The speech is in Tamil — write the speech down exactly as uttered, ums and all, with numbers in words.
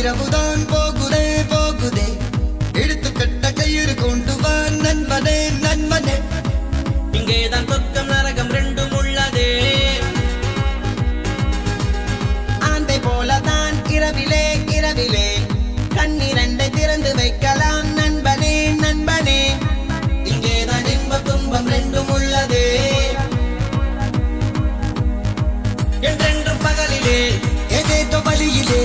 இரவுதான் போகுதே போகுதே எடுத்துக்கட்ட கயிறு கொண்டு வா நண்பனே நண்பனே இங்கேதான் சொர்க்கம் நரகம் ரெண்டும் உள்ளதே ஆந்தை போலதான் இரவிலே இரவிலே கண்ணிரண்டை திறந்து வைக்கலாம் நண்பனே நண்பனே இங்கேதான் இன்ப துன்பம் ரெண்டும் உள்ளதே என்றென்றும் பகலிலே ஏதேதோ வழியிலே